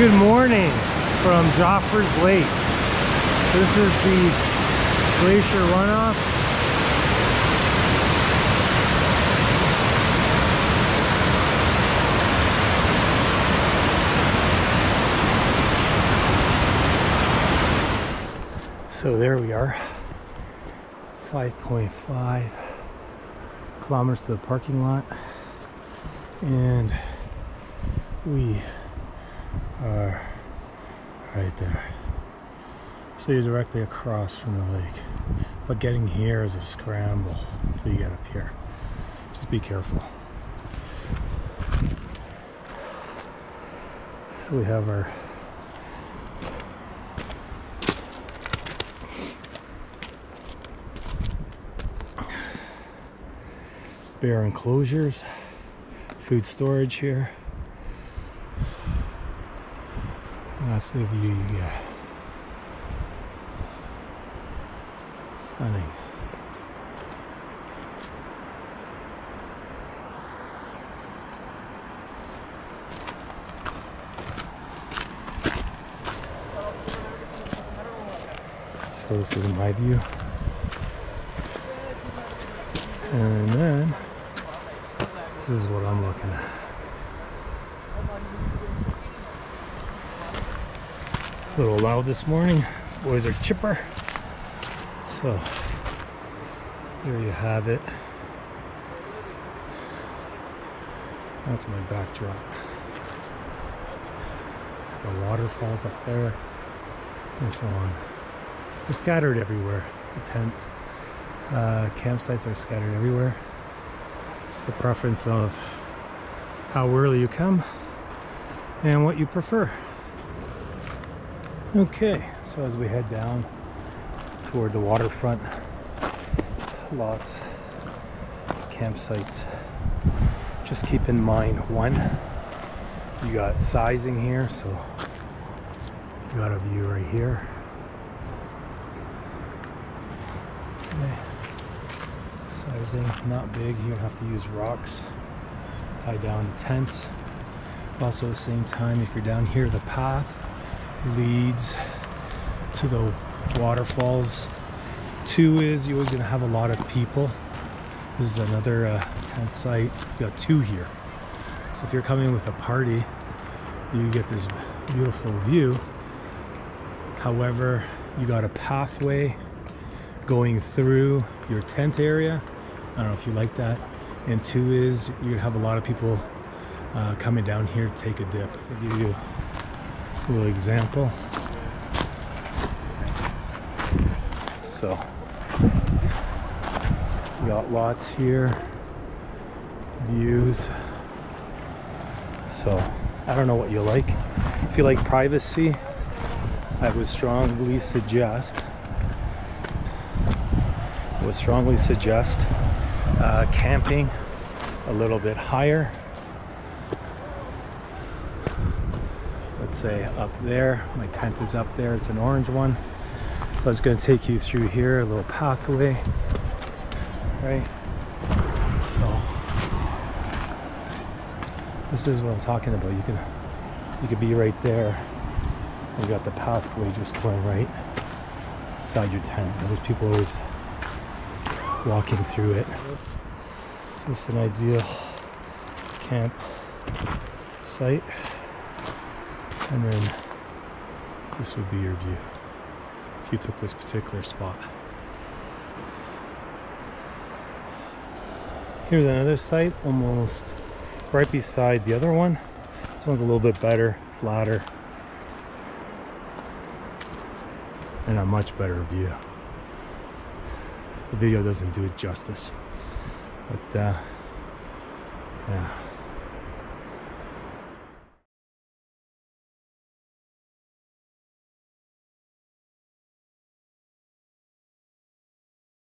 Good morning from Joffre Lake. This is the glacier runoff. So there we are, 5.5 kilometers to the parking lot, and we are right there. So you're directly across from the lake, but getting here is a scramble until you get up here. Just be careful. So we have our bear enclosures, food storage here. That's the view you get. Stunning. So this is my view. And then this is what I'm looking at. A little loud this morning, boys are chipper. So there you have it. That's my backdrop. The waterfalls up there and so on. They're scattered everywhere. The tents, campsites are scattered everywhere. Just the preference of how early you come and what you prefer. Okay, so as we head down toward the waterfront, lots of campsites. Just keep in mind, one, you got sizing here, so you got a view right here. Okay. Sizing, not big, you don't have to use rocks. Tie down the tents. Also at the same time, if you're down here, the path leads to the waterfalls. Two is you're always gonna have a lot of people. This is another tent site. You got two here, so if you're coming with a party, you get this beautiful view. However, you got a pathway going through your tent area. I don't know if you like that. And two is you're gonna have a lot of people coming down here to take a dip. I'll give you little example. So we got lots here, views. So I don't know what you like. If you like privacy, I would strongly suggest camping a little bit higher. Say up there. My tent is up there. It's an orange one. So I was going to take you through here, a little pathway, right? So this is what I'm talking about. You could be right there. You got the pathway just going right beside your tent. There's people always walking through it. So it's an ideal camp site. And then this would be your view if you took this particular spot. Here's another site almost right beside the other one. This one's a little bit better, flatter, and a much better view. The video doesn't do it justice, but yeah.